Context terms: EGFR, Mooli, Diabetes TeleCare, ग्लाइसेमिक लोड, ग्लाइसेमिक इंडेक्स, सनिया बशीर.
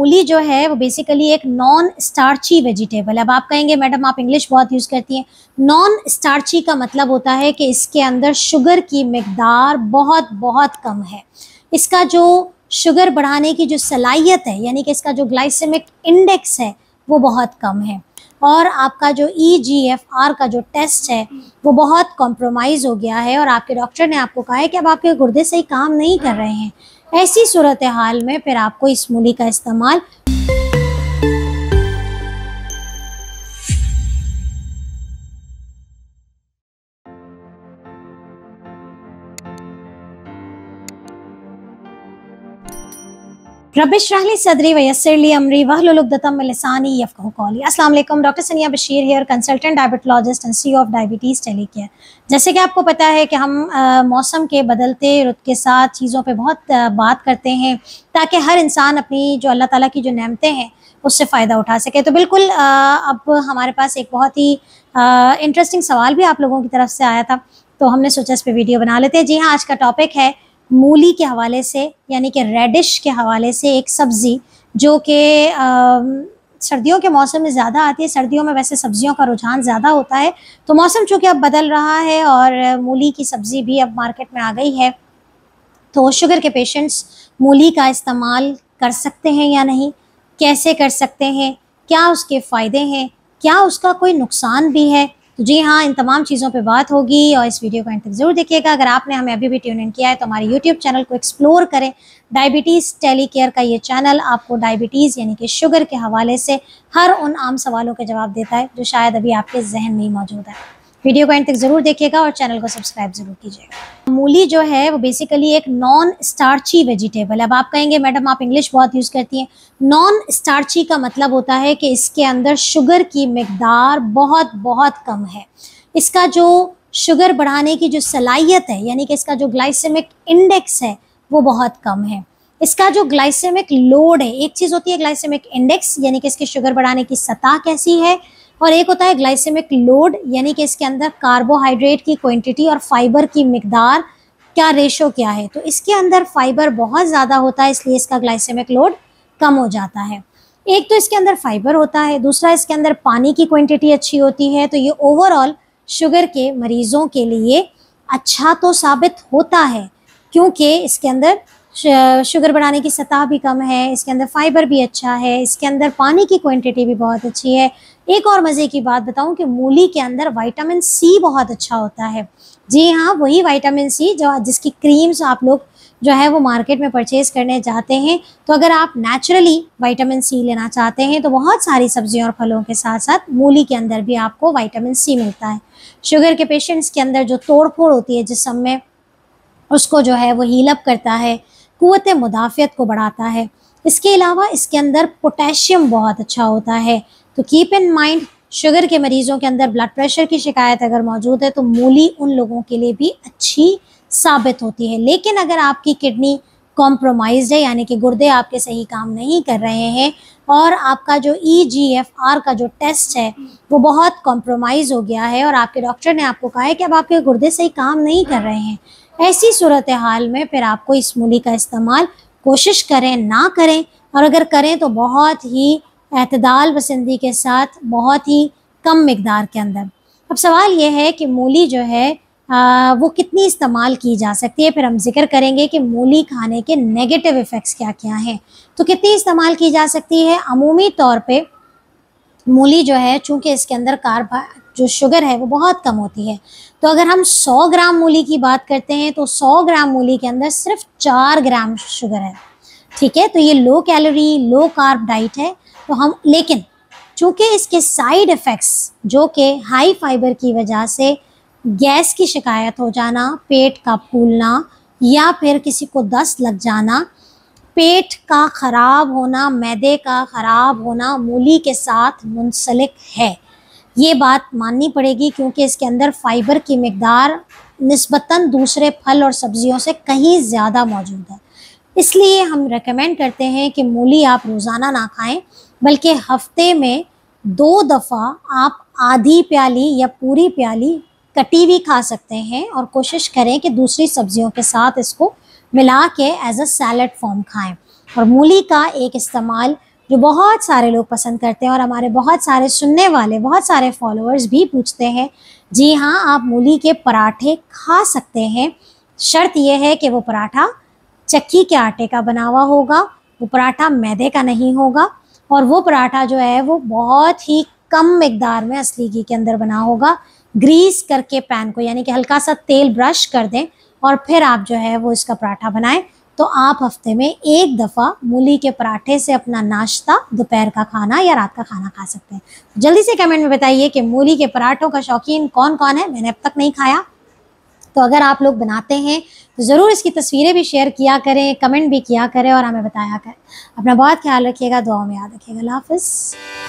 मूली जो है वो बेसिकली एक नॉन स्टार्ची वेजिटेबल है। अब आप कहेंगे मैडम आप इंग्लिश बहुत यूज़ करती हैं। नॉन स्टार्ची का मतलब होता है कि इसके अंदर शुगर की मकदार बहुत बहुत कम है। इसका जो शुगर बढ़ाने की जो सलाहियत है यानी कि इसका जो ग्लाइसेमिक इंडेक्स है वो बहुत कम है और आपका जो EGFR का जो टेस्ट है वो बहुत कॉम्प्रोमाइज़ हो गया है और आपके डॉक्टर ने आपको कहा है कि अब आपके गुर्दे सही काम नहीं कर रहे हैं। ऐसी सूरत हाल में फिर आपको इस मूली का इस्तेमाल रबिशराहली सदरी वयसरली अमरी वहलुलुक्दतम मिलसानी यफ़क़हू क़ौली। अस्सलाम वालेकुम, doctor सनिया बशीर here, consultant diabetologist and CEO of diabetes telecare. जैसे कि आपको पता है कि हम मौसम के बदलते रुत के साथ चीज़ों पे बहुत बात करते हैं ताकि हर इंसान अपनी जो अल्लाह ताला की जो नेमतें हैं उससे फ़ायदा उठा सके। तो बिल्कुल अब हमारे पास एक बहुत ही इंटरेस्टिंग सवाल भी आप लोगों की तरफ से आया था तो हमने सोचा इस पर वीडियो बना लेते हैं। जी हाँ, आज का टॉपिक है मूली के हवाले से यानी कि रेडिश के हवाले से, एक सब्ज़ी जो कि सर्दियों के मौसम में ज़्यादा आती है। सर्दियों में वैसे सब्जियों का रुझान ज़्यादा होता है, तो मौसम चूँकि अब बदल रहा है और मूली की सब्ज़ी भी अब मार्केट में आ गई है, तो शुगर के पेशेंट्स मूली का इस्तेमाल कर सकते हैं या नहीं, कैसे कर सकते हैं, क्या उसके फ़ायदे हैं, क्या उसका कोई नुकसान भी है। जी हाँ, इन तमाम चीज़ों पे बात होगी और इस वीडियो को अंत तक जरूर देखिएगा। अगर आपने हमें अभी भी ट्यून इन किया है तो हमारे यूट्यूब चैनल को एक्सप्लोर करें। डायबिटीज़ टेलीकेयर का ये चैनल आपको डायबिटीज़ यानी कि शुगर के हवाले से हर उन आम सवालों के जवाब देता है जो शायद अभी आपके जहन में ही मौजूद है। वीडियो को अंत तक जरूर देखिएगा और चैनल को सब्सक्राइब जरूर कीजिएगा। मूली जो है वो बेसिकली एक नॉन स्टार्ची वेजिटेबल है। अब आप कहेंगे मैडम आप इंग्लिश बहुत यूज़ करती हैं। नॉन स्टार्ची का मतलब होता है कि इसके अंदर शुगर की मकदार बहुत बहुत कम है। इसका जो शुगर बढ़ाने की जो सलाहियत है यानी कि इसका जो ग्लाइसेमिक इंडेक्स है वो बहुत कम है। इसका जो ग्लाइसेमिक लोड है, एक चीज़ होती है ग्लाइसेमिक इंडेक्स यानी कि इसके शुगर बढ़ाने की सतह कैसी है, और एक होता है ग्लाइसेमिक लोड यानी कि इसके अंदर कार्बोहाइड्रेट की क्वांटिटी और फाइबर की मकदार क्या रेशो क्या है। तो इसके अंदर फाइबर बहुत ज़्यादा होता है इसलिए इसका ग्लाइसेमिक लोड कम हो जाता है। एक तो इसके अंदर फाइबर होता है, दूसरा इसके अंदर पानी की क्वांटिटी अच्छी होती है। तो ये ओवरऑल शुगर के मरीज़ों के लिए अच्छा तो साबित होता है क्योंकि इसके अंदर शुगर बढ़ाने की सतह भी कम है, इसके अंदर फाइबर भी अच्छा है, इसके अंदर पानी की क्वांटिटी भी बहुत अच्छी है। एक और मज़े की बात बताऊं कि मूली के अंदर विटामिन C बहुत अच्छा होता है। जी हाँ, वही विटामिन C जो जिसकी क्रीम्स आप लोग जो है वो मार्केट में परचेज़ करने जाते हैं। तो अगर आप नेचुरली विटामिन C लेना चाहते हैं तो बहुत सारी सब्जियों और फलों के साथ साथ मूली के अंदर भी आपको विटामिन C मिलता है। शुगर के पेशेंट्स के अंदर जो तोड़ फोड़ होती है जिसम में, उसको जो है वो हील अप करता है, कुव्वत मुदाफ़ियत को बढ़ाता है। इसके अलावा इसके अंदर पोटेशियम बहुत अच्छा होता है। तो कीप इन माइंड, शुगर के मरीज़ों के अंदर ब्लड प्रेशर की शिकायत अगर मौजूद है तो मूली उन लोगों के लिए भी अच्छी साबित होती है। लेकिन अगर आपकी किडनी कॉम्प्रोमाइज़ है यानी कि गुर्दे आपके सही काम नहीं कर रहे हैं और आपका जो EGFR का जो टेस्ट है वो बहुत कॉम्प्रोमाइज़ हो गया है और आपके डॉक्टर ने आपको कहा है कि अब आपके गुर्दे सही काम नहीं कर रहे हैं, ऐसी सूरत हाल में फिर आपको इस मूली का इस्तेमाल कोशिश करें ना करें, और अगर करें तो बहुत ही एतदाल पसंदी के साथ, बहुत ही कम मकदार के अंदर। अब सवाल ये है कि मूली जो है वो कितनी इस्तेमाल की जा सकती है, फिर हम जिक्र करेंगे कि मूली खाने के नेगेटिव इफ़ेक्ट्स क्या क्या हैं। तो कितनी इस्तेमाल की जा सकती है, अमूमी तौर पे मूली जो है चूँकि इसके अंदर जो शुगर है वो बहुत कम होती है, तो अगर हम 100 ग्राम मूली की बात करते हैं तो 100 ग्राम मूली के अंदर सिर्फ 4 ग्राम शुगर है। ठीक है, तो ये low calorie low carb diet है। तो हम लेकिन चूँकि इसके साइड इफ़ेक्ट्स जो कि हाई फाइबर की वजह से गैस की शिकायत हो जाना, पेट का फूलना या फिर किसी को दस्त लग जाना, पेट का ख़राब होना, मैदे का ख़राब होना मूली के साथ मुंसलिक है, ये बात माननी पड़ेगी क्योंकि इसके अंदर फाइबर की मकदार निस्बतन दूसरे फल और सब्जियों से कहीं ज़्यादा मौजूद है। इसलिए हम रेकमेंड करते हैं कि मूली आप रोज़ाना ना खाएं, बल्कि हफ्ते में 2 दफ़ा आप आधी प्याली या पूरी प्याली कटी हुई खा सकते हैं और कोशिश करें कि दूसरी सब्जियों के साथ इसको मिला के एज अ सैलड फॉर्म खाएं। और मूली का एक इस्तेमाल जो बहुत सारे लोग पसंद करते हैं और हमारे बहुत सारे सुनने वाले, बहुत सारे फॉलोअर्स भी पूछते हैं। जी हाँ, आप मूली के पराठे खा सकते हैं। शर्त यह है कि वो पराठा चक्की के आटे का बना हुआ होगा, वो पराठा मैदे का नहीं होगा, और वो पराठा जो है वो बहुत ही कम मिकदार में असली घी के अंदर बना होगा। ग्रीस करके पैन को, यानी कि हल्का सा तेल ब्रश कर दें और फिर आप जो है वो इसका पराठा बनाएं। तो आप हफ्ते में एक दफ़ा मूली के पराठे से अपना नाश्ता, दोपहर का खाना या रात का खाना खा सकते हैं। जल्दी से कमेंट में बताइए कि मूली के पराठों का शौकीन कौन कौन है। मैंने अब तक नहीं खाया, तो अगर आप लोग बनाते हैं तो ज़रूर इसकी तस्वीरें भी शेयर किया करें, कमेंट भी किया करें और हमें बताया करें। अपना बहुत ख्याल रखिएगा, दुआओं में याद रखिएगा। अल्लाह हाफ़िज़।